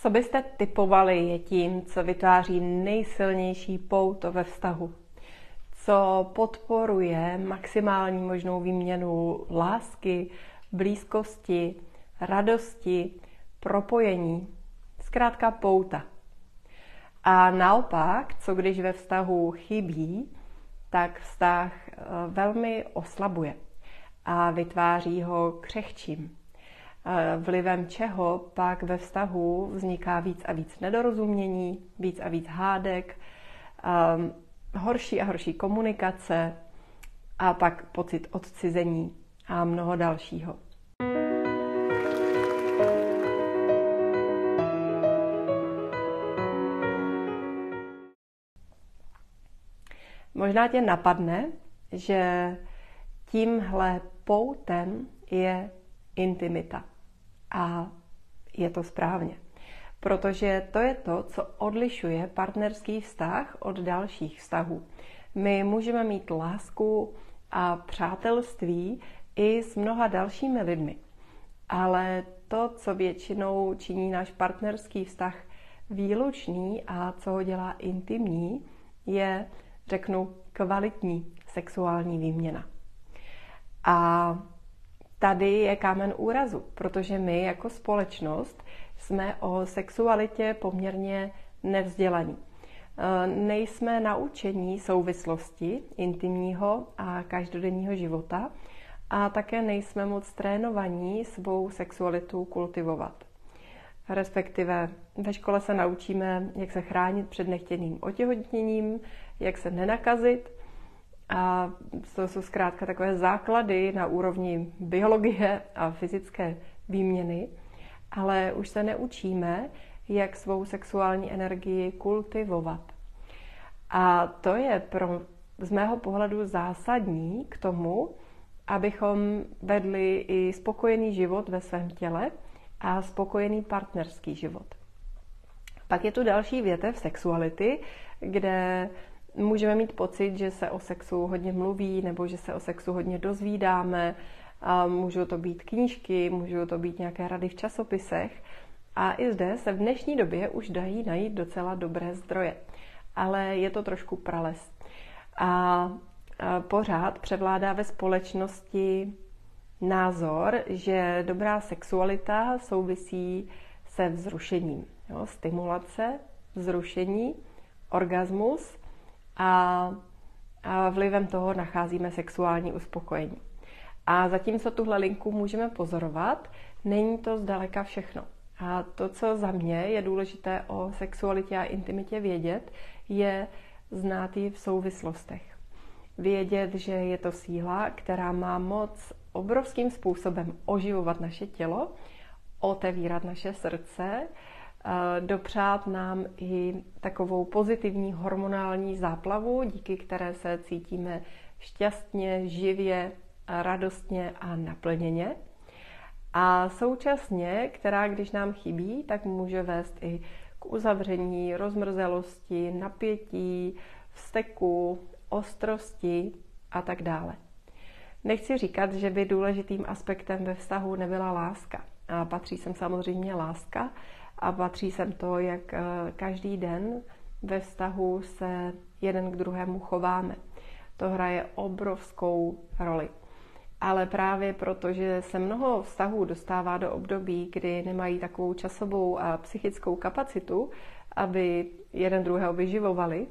Co byste tipovali, je tím, co vytváří nejsilnější pouto ve vztahu. Co podporuje maximální možnou výměnu lásky, blízkosti, radosti, propojení. Zkrátka pouta. A naopak, co když ve vztahu chybí, tak vztah velmi oslabuje a vytváří ho křehčím. Vlivem čeho pak ve vztahu vzniká víc a víc nedorozumění, víc a víc hádek, horší a horší komunikace a pak pocit odcizení a mnoho dalšího. Možná tě napadne, že tímhle poutem je intimita. A je to správně, protože to je to, co odlišuje partnerský vztah od dalších vztahů. My můžeme mít lásku a přátelství i s mnoha dalšími lidmi, ale to, co většinou činí náš partnerský vztah výlučný a co ho dělá intimní, je, řeknu, kvalitní sexuální výměna. A tady je kámen úrazu, protože my jako společnost jsme o sexualitě poměrně nevzdělaní. Nejsme naučení souvislosti intimního a každodenního života a také nejsme moc trénovaní svou sexualitu kultivovat. Respektive ve škole se naučíme, jak se chránit před nechtěným otěhotněním, jak se nenakazit. A to jsou zkrátka takové základy na úrovni biologie a fyzické výměny, ale už se neučíme, jak svou sexuální energii kultivovat. A to je z mého pohledu zásadní k tomu, abychom vedli i spokojený život ve svém těle a spokojený partnerský život. Pak je tu další větev sexuality, kde můžeme mít pocit, že se o sexu hodně mluví, nebo že se o sexu hodně dozvídáme. Můžou to být knížky, můžou to být nějaké rady v časopisech. A i zde se v dnešní době už dají najít docela dobré zdroje. Ale je to trošku prales. A pořád převládá ve společnosti názor, že dobrá sexualita souvisí se vzrušením. Jo? Stimulace, vzrušení, orgasmus. A vlivem toho nacházíme sexuální uspokojení. A zatímco tuhle linku můžeme pozorovat, není to zdaleka všechno. A to, co za mě je důležité o sexualitě a intimitě vědět, je znát ji v souvislostech. Vědět, že je to síla, která má moc obrovským způsobem oživovat naše tělo, otevírat naše srdce, dopřát nám i takovou pozitivní hormonální záplavu, díky které se cítíme šťastně, živě, radostně a naplněně. A současně, která když nám chybí, tak může vést i k uzavření, rozmrzelosti, napětí, vzteku, ostrosti a tak dále. Nechci říkat, že by důležitým aspektem ve vztahu nebyla láska. A patří sem samozřejmě láska, a patří sem to, jak každý den ve vztahu se jeden k druhému chováme. To hraje obrovskou roli. Ale právě proto, že se mnoho vztahů dostává do období, kdy nemají takovou časovou a psychickou kapacitu, aby jeden druhého vyživovali,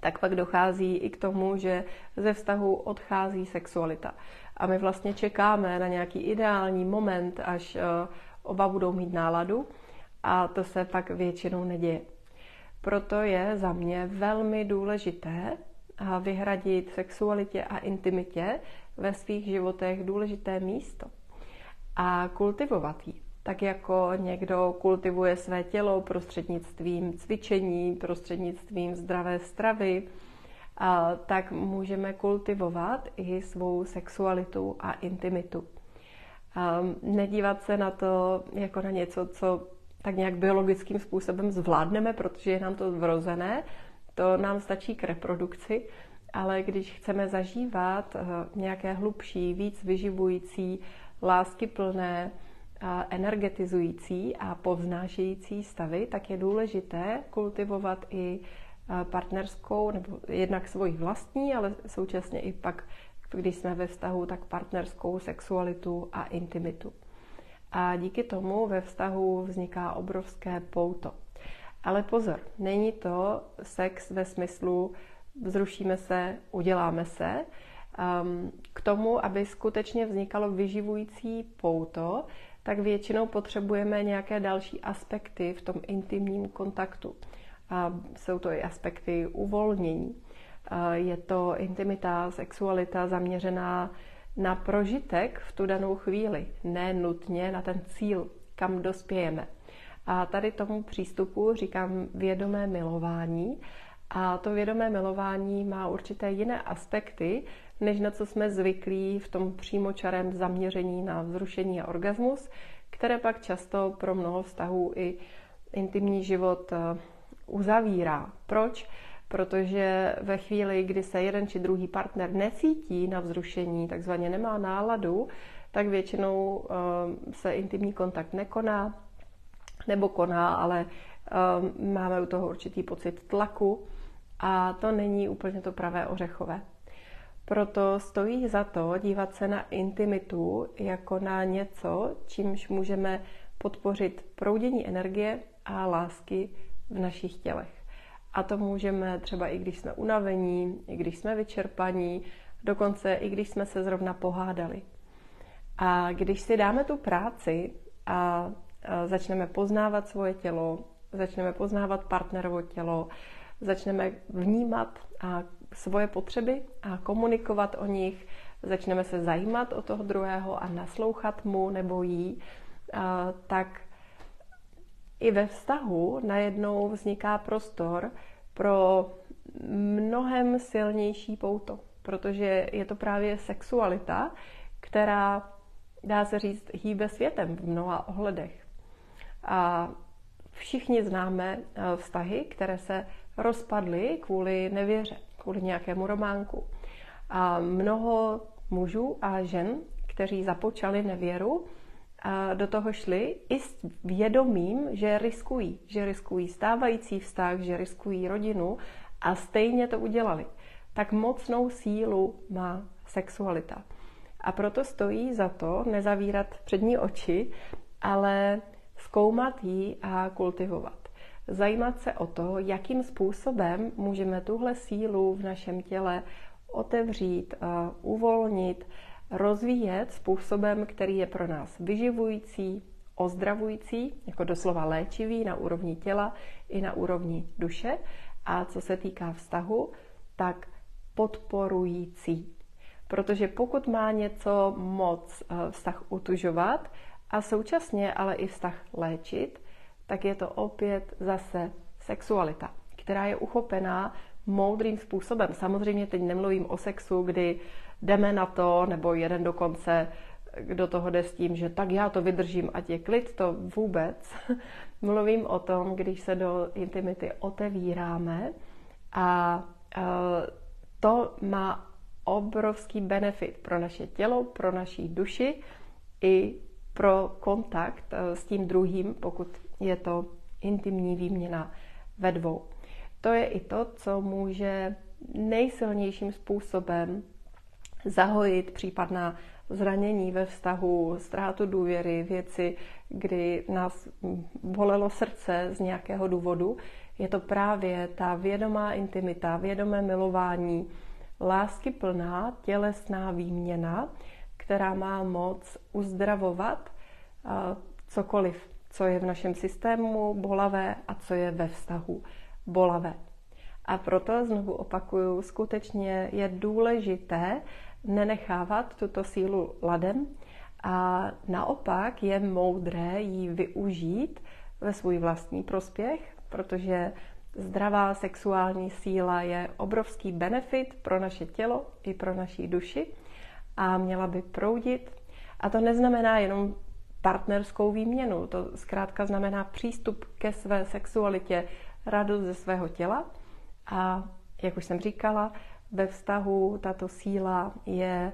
tak pak dochází i k tomu, že ze vztahu odchází sexualita. A my vlastně čekáme na nějaký ideální moment, až oba budou mít náladu. A to se pak většinou neděje. Proto je za mě velmi důležité vyhradit sexualitě a intimitě ve svých životech důležité místo a kultivovat ji. Tak jako někdo kultivuje své tělo prostřednictvím cvičení, prostřednictvím zdravé stravy, tak můžeme kultivovat i svou sexualitu a intimitu. Nedívat se na to jako na něco, co tak nějak biologickým způsobem zvládneme, protože je nám to vrozené, to nám stačí k reprodukci, ale když chceme zažívat nějaké hlubší, víc vyživující, láskyplné energetizující a povznášející stavy, tak je důležité kultivovat i partnerskou, nebo jednak svoji vlastní, ale současně i pak, když jsme ve vztahu, tak partnerskou sexualitu a intimitu. A díky tomu ve vztahu vzniká obrovské pouto. Ale pozor, není to sex ve smyslu zrušíme se, uděláme se. K tomu, aby skutečně vznikalo vyživující pouto, tak většinou potřebujeme nějaké další aspekty v tom intimním kontaktu. Jsou to i aspekty uvolnění. Je to intimita, sexualita zaměřená na prožitek v tu danou chvíli, ne nutně na ten cíl, kam dospějeme. A tady tomu přístupu říkám vědomé milování. A to vědomé milování má určité jiné aspekty, než na co jsme zvyklí v tom přímočarém zaměření na vzrušení a orgasmus, které pak často pro mnoho vztahů i intimní život uzavírá. Proč? Protože ve chvíli, kdy se jeden či druhý partner necítí na vzrušení, takzvaně nemá náladu, tak většinou se intimní kontakt nekoná, nebo koná, ale máme u toho určitý pocit tlaku a to není úplně to pravé ořechové. Proto stojí za to dívat se na intimitu jako na něco, čímž můžeme podpořit proudění energie a lásky v našich tělech. A to můžeme třeba i když jsme unavení, i když jsme vyčerpaní, dokonce i když jsme se zrovna pohádali. A když si dáme tu práci a začneme poznávat svoje tělo, začneme poznávat partnerovo tělo, začneme vnímat svoje potřeby a komunikovat o nich, začneme se zajímat o toho druhého a naslouchat mu nebo jí, tak i ve vztahu najednou vzniká prostor pro mnohem silnější pouto, protože je to právě sexualita, která, dá se říct, hýbe světem v mnoha ohledech. A všichni známe vztahy, které se rozpadly kvůli nevěře, kvůli nějakému románku. A mnoho mužů a žen, kteří započali nevěru, a do toho šli i s vědomím, že riskují stávající vztah, že riskují rodinu a stejně to udělali. Tak mocnou sílu má sexualita. A proto stojí za to nezavírat přední oči, ale zkoumat ji a kultivovat. Zajímat se o to, jakým způsobem můžeme tuhle sílu v našem těle otevřít, uvolnit, rozvíjet způsobem, který je pro nás vyživující, ozdravující, jako doslova léčivý na úrovni těla i na úrovni duše. A co se týká vztahu, tak podporující. Protože pokud má něco moc vztah utužovat a současně ale i vztah léčit, tak je to opět zase sexualita, která je uchopená moudrým způsobem. Samozřejmě teď nemluvím o sexu, kdy jdeme na to, nebo jeden dokonce do toho jde s tím, že tak já to vydržím, ať je klid, to vůbec. Mluvím o tom, když se do intimity otevíráme a to má obrovský benefit pro naše tělo, pro naší duši i pro kontakt s tím druhým, pokud je to intimní výměna ve dvou. To je i to, co může nejsilnějším způsobem zahojit případná zranění ve vztahu, ztrátu důvěry, věci, kdy nás bolelo srdce z nějakého důvodu. Je to právě ta vědomá intimita, vědomé milování, láskyplná tělesná výměna, která má moc uzdravovat cokoliv, co je v našem systému bolavé a co je ve vztahu bolavé. A proto, znovu opakuju, skutečně je důležité nenechávat tuto sílu ladem a naopak je moudré ji využít ve svůj vlastní prospěch, protože zdravá sexuální síla je obrovský benefit pro naše tělo i pro naši duši a měla by proudit. A to neznamená jenom partnerskou výměnu, to zkrátka znamená přístup ke své sexualitě, radost ze svého těla. A jak už jsem říkala, ve vztahu tato síla je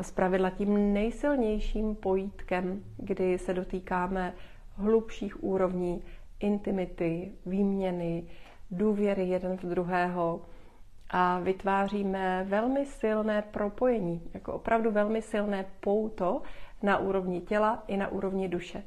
zpravidla tím nejsilnějším pojítkem, kdy se dotýkáme hlubších úrovní intimity, výměny, důvěry jeden v druhého a vytváříme velmi silné propojení, jako opravdu velmi silné pouto na úrovni těla i na úrovni duše.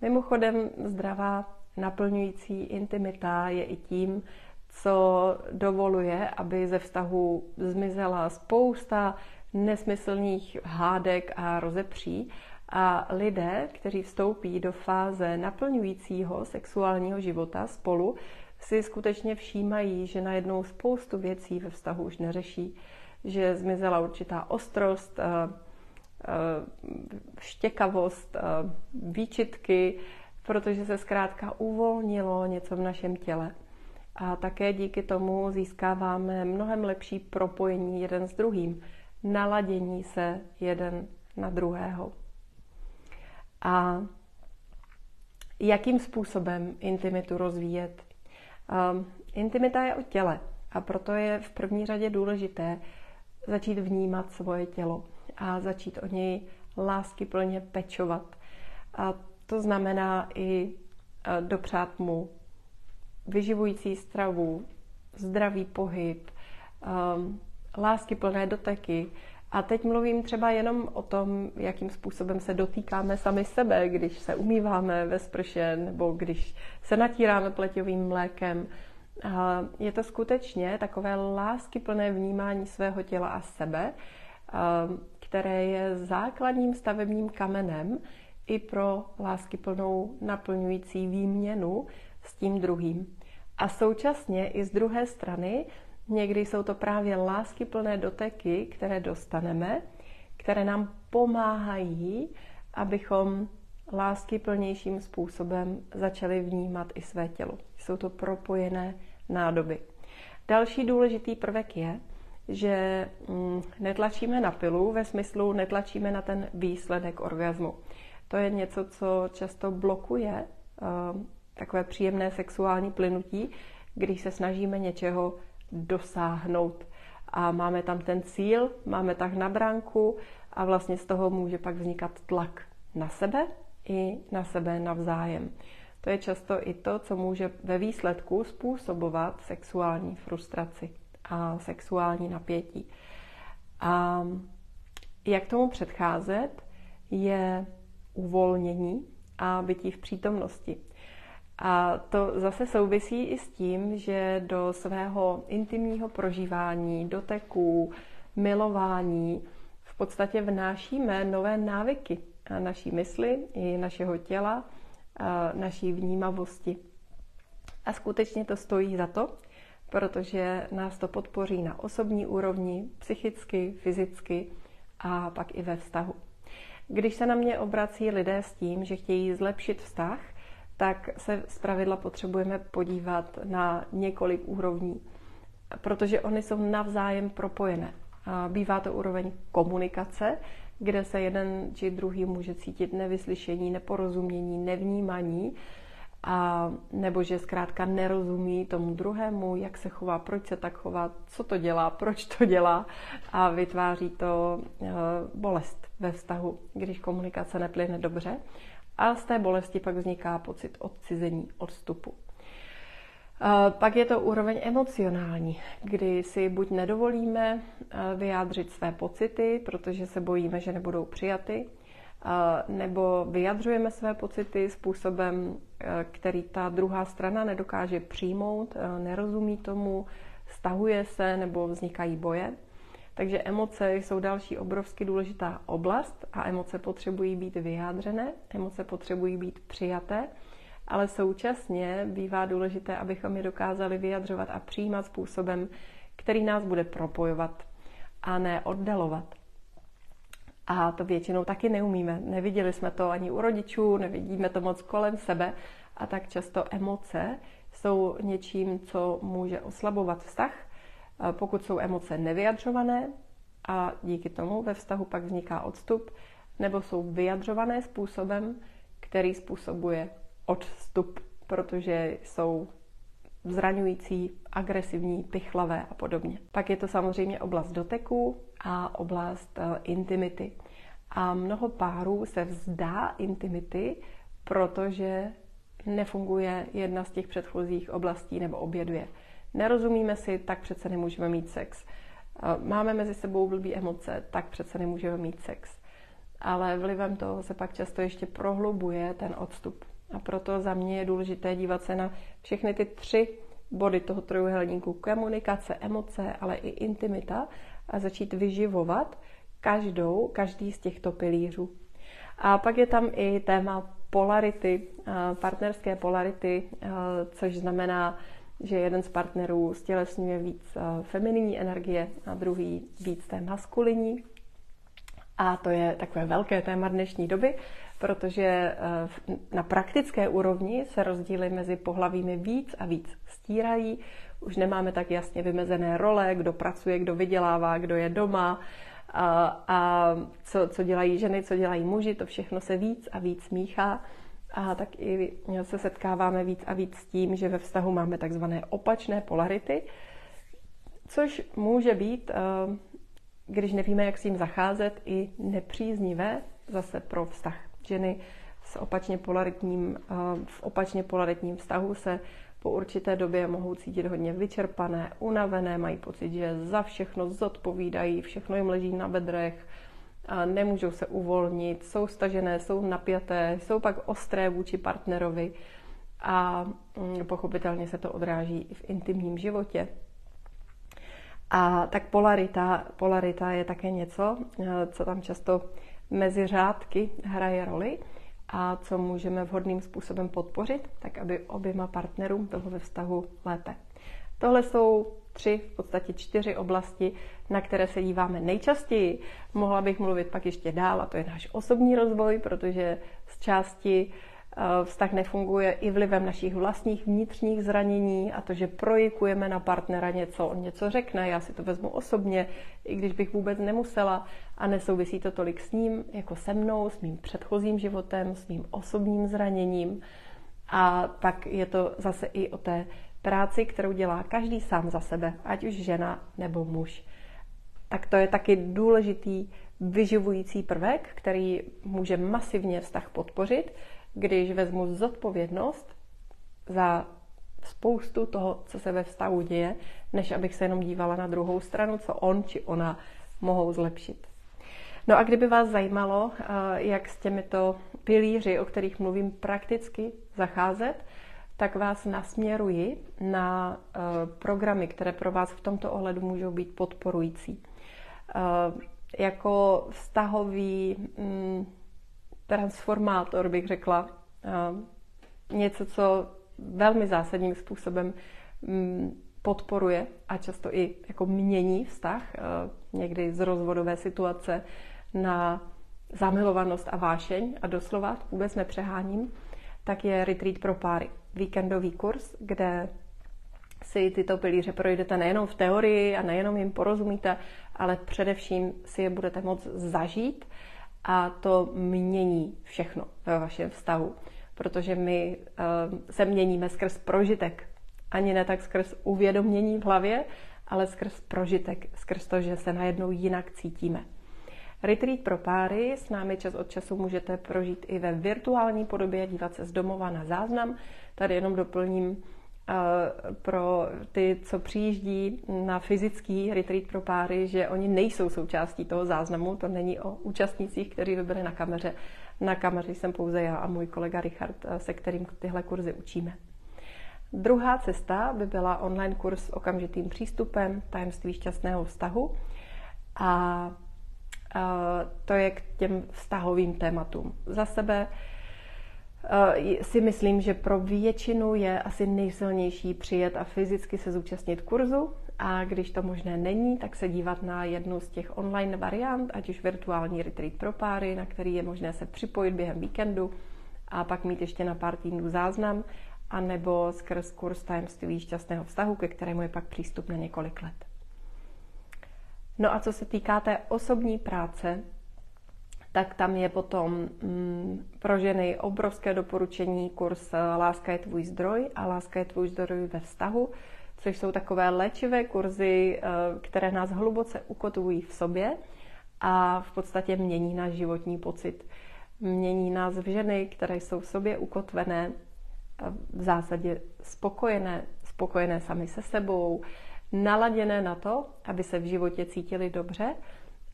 Mimochodem, zdravá naplňující intimita je i tím, co dovoluje, aby ze vztahu zmizela spousta nesmyslných hádek a rozepří a lidé, kteří vstoupí do fáze naplňujícího sexuálního života spolu, si skutečně všímají, že najednou spoustu věcí ve vztahu už neřeší, že zmizela určitá ostrost, štěkavost, výčitky, protože se zkrátka uvolnilo něco v našem těle. A také díky tomu získáváme mnohem lepší propojení jeden s druhým, naladění se jeden na druhého. A jakým způsobem intimitu rozvíjet? Intimita je o těle a proto je v první řadě důležité začít vnímat svoje tělo a začít o něj láskyplně pečovat. A to znamená i dopřát mu vyživující stravu, zdravý pohyb, láskyplné doteky. A teď mluvím třeba jenom o tom, jakým způsobem se dotýkáme sami sebe, když se umýváme ve sprše nebo když se natíráme pleťovým mlékem. Je to skutečně takové láskyplné vnímání svého těla a sebe, které je základním stavebním kamenem i pro láskyplnou naplňující výměnu s tím druhým. A současně i z druhé strany někdy jsou to právě láskyplné doteky, které dostaneme, které nám pomáhají, abychom láskyplnějším způsobem začali vnímat i své tělo. Jsou to propojené nádoby. Další důležitý prvek je, že netlačíme na pilu, ve smyslu netlačíme na ten výsledek orgasmu. To je něco, co často blokuje takové příjemné sexuální plynutí, když se snažíme něčeho dosáhnout. A máme tam ten cíl, máme tak na bránku a vlastně z toho může pak vznikat tlak na sebe i na sebe navzájem. To je často i to, co může ve výsledku způsobovat sexuální frustraci a sexuální napětí. A jak tomu předcházet, je uvolnění a bytí v přítomnosti. A to zase souvisí i s tím, že do svého intimního prožívání, doteků, milování v podstatě vnášíme nové návyky naší mysli i našeho těla, naší vnímavosti. A skutečně to stojí za to, protože nás to podpoří na osobní úrovni, psychicky, fyzicky a pak i ve vztahu. Když se na mě obrací lidé s tím, že chtějí zlepšit vztah, tak se zpravidla potřebujeme podívat na několik úrovní, protože oni jsou navzájem propojené. Bývá to úroveň komunikace, kde se jeden či druhý může cítit nevyslyšení, neporozumění, nevnímaní, nebo že zkrátka nerozumí tomu druhému, jak se chová, proč se tak chová, co to dělá, proč to dělá a vytváří to bolest ve vztahu, když komunikace neplyne dobře. A z té bolesti pak vzniká pocit odcizení, odstupu. Pak je to úroveň emocionální, kdy si buď nedovolíme vyjádřit své pocity, protože se bojíme, že nebudou přijaty, nebo vyjadřujeme své pocity způsobem, který ta druhá strana nedokáže přijmout, nerozumí tomu, stahuje se nebo vznikají boje. Takže emoce jsou další obrovsky důležitá oblast a emoce potřebují být vyjádřené, emoce potřebují být přijaté, ale současně bývá důležité, abychom je dokázali vyjadřovat a přijímat způsobem, který nás bude propojovat a ne oddalovat. A to většinou taky neumíme. Neviděli jsme to ani u rodičů, nevidíme to moc kolem sebe a tak často emoce jsou něčím, co může oslabovat vztah, pokud jsou emoce nevyjadřované a díky tomu ve vztahu pak vzniká odstup, nebo jsou vyjadřované způsobem, který způsobuje odstup, protože jsou zraňující, agresivní, pichlavé a podobně. Pak je to samozřejmě oblast doteku a oblast intimity. A mnoho párů se vzdá intimity, protože nefunguje jedna z těch předchozích oblastí nebo obě dvě. Nerozumíme si, tak přece nemůžeme mít sex. Máme mezi sebou blbý emoce, tak přece nemůžeme mít sex. Ale vlivem toho se pak často ještě prohlubuje ten odstup. A proto za mě je důležité dívat se na všechny ty tři body toho trojúhelníku. Komunikace, emoce, ale i intimita. A začít vyživovat každý z těchto pilířů. A pak je tam i téma polarity, partnerské polarity, což znamená, že jeden z partnerů stělesňuje víc femininní energie a druhý víc té maskulinní. A to je takové velké téma dnešní doby, protože na praktické úrovni se rozdíly mezi pohlavími víc a víc stírají. Už nemáme tak jasně vymezené role, kdo pracuje, kdo vydělává, kdo je doma a co dělají ženy, co dělají muži, to všechno se víc a víc míchá. A tak i se setkáváme víc a víc s tím, že ve vztahu máme takzvané opačné polarity, což může být, když nevíme, jak s tím zacházet, i nepříznivé zase pro vztah. Ženy v opačně polaritním vztahu se po určité době mohou cítit hodně vyčerpané, unavené, mají pocit, že za všechno zodpovídají, všechno jim leží na bedrech, a nemůžou se uvolnit, jsou stažené, jsou napjaté, jsou pak ostré vůči partnerovi a pochopitelně se to odráží i v intimním životě. A tak polarita je také něco, co tam často mezi řádky hraje roli a co můžeme vhodným způsobem podpořit, tak aby oběma partnerům bylo ve vztahu lépe. Tohle jsou 3, v podstatě 4 oblasti, na které se díváme nejčastěji. Mohla bych mluvit pak ještě dál, a to je náš osobní rozvoj, protože z části vztah nefunguje i vlivem našich vlastních vnitřních zranění a to, že projikujeme na partnera něco, on něco řekne, já si to vezmu osobně, i když bych vůbec nemusela a nesouvisí to tolik s ním, jako se mnou, s mým předchozím životem, s mým osobním zraněním. A pak je to zase i o té práci, kterou dělá každý sám za sebe, ať už žena nebo muž. Tak to je taky důležitý vyživující prvek, který může masivně vztah podpořit, když vezmu zodpovědnost za spoustu toho, co se ve vztahu děje, než abych se jenom dívala na druhou stranu, co on či ona mohou zlepšit. No a kdyby vás zajímalo, jak s těmito pilíři, o kterých mluvím, prakticky zacházet, tak vás nasměruji na programy, které pro vás v tomto ohledu můžou být podporující. Jako vztahový transformátor bych řekla něco, co velmi zásadním způsobem podporuje a často i jako mění vztah, někdy z rozvodové situace na zamilovanost a vášeň a doslova, vůbec nepřeháním, tak je Retreat pro páry. Víkendový kurz, kde si tyto pilíře projdete nejenom v teorii a nejenom jim porozumíte, ale především si je budete moct zažít a to mění všechno ve vašem vztahu, protože my se měníme skrz prožitek. Ani ne tak skrz uvědomění v hlavě, ale skrz prožitek, skrz to, že se najednou jinak cítíme. Retreat pro páry s námi čas od času můžete prožít i ve virtuální podobě, dívat se z domova na záznam. Tady jenom doplním pro ty, co přijíždí na fyzický retreat pro páry, že oni nejsou součástí toho záznamu, to není o účastnících, kteří by byli na kameře. Na kameře jsem pouze já a můj kolega Richard, se kterým tyhle kurzy učíme. Druhá cesta by byla online kurz s okamžitým přístupem Tajemství šťastného vztahu a to je k těm vztahovým tématům. Za sebe si myslím, že pro většinu je asi nejsilnější přijet a fyzicky se zúčastnit kurzu a když to možné není, tak se dívat na jednu z těch online variant, ať už virtuální retreat pro páry, na který je možné se připojit během víkendu a pak mít ještě na pár týdnů záznam, anebo skrz kurz Tajemství šťastného vztahu, ke kterému je pak přístup na několik let. No a co se týká té osobní práce, tak tam je potom pro ženy obrovské doporučení kurz Láska je tvůj zdroj a Láska je tvůj zdroj ve vztahu, což jsou takové léčivé kurzy, které nás hluboce ukotvují v sobě a v podstatě mění náš životní pocit. Mění nás v ženy, které jsou v sobě ukotvené, v zásadě spokojené sami se sebou, naladěné na to, aby se v životě cítili dobře.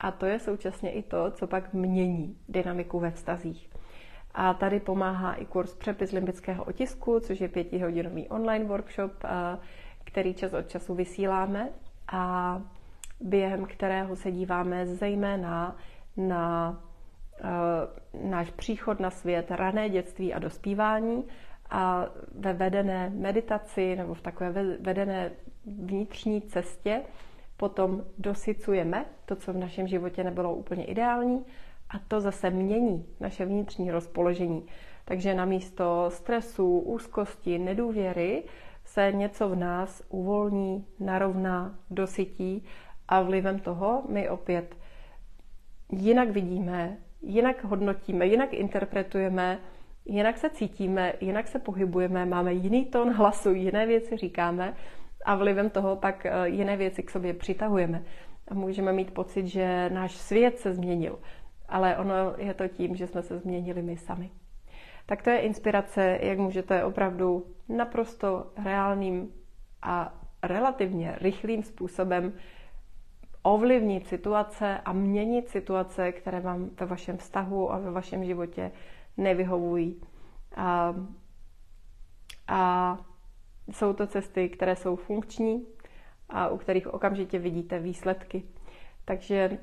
A to je současně i to, co pak mění dynamiku ve vztazích. A tady pomáhá i kurz Přepis limbického otisku, což je 5hodinový online workshop, který čas od času vysíláme a během kterého se díváme zejména na náš příchod na svět, rané dětství a dospívání a ve vedené meditaci nebo v takové vedené vnitřní cestě potom dosycujeme to, co v našem životě nebylo úplně ideální a to zase mění naše vnitřní rozpoložení. Takže namísto stresu, úzkosti, nedůvěry se něco v nás uvolní, narovná, dosytí a vlivem toho my opět jinak vidíme, jinak hodnotíme, jinak interpretujeme, jinak se cítíme, jinak se pohybujeme, máme jiný tón hlasu, jiné věci říkáme a vlivem toho pak jiné věci k sobě přitahujeme. A můžeme mít pocit, že náš svět se změnil, ale ono je to tím, že jsme se změnili my sami. Tak to je inspirace, jak můžete opravdu naprosto reálným a relativně rychlým způsobem ovlivnit situace a měnit situace, které vám ve vašem vztahu a ve vašem životě nevyhovují. A jsou to cesty, které jsou funkční a u kterých okamžitě vidíte výsledky. Takže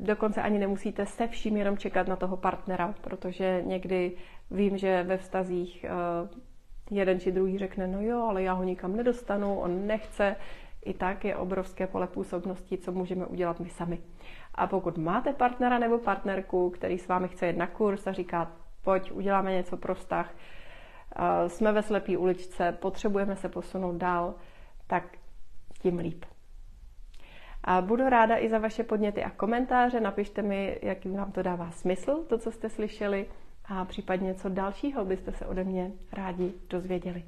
dokonce ani nemusíte se vším jenom čekat na toho partnera, protože někdy vím, že ve vztazích jeden či druhý řekne, no jo, ale já ho nikam nedostanu, on nechce. I tak je obrovské pole působnosti, co můžeme udělat my sami. A pokud máte partnera nebo partnerku, který s vámi chce jít na kurz a říká, pojď, uděláme něco pro vztah, jsme ve slepý uličce, potřebujeme se posunout dál, tak tím líp. A budu ráda i za vaše podněty a komentáře. Napište mi, jaký vám to dává smysl, to, co jste slyšeli, a případně co dalšího byste se ode mě rádi dozvěděli.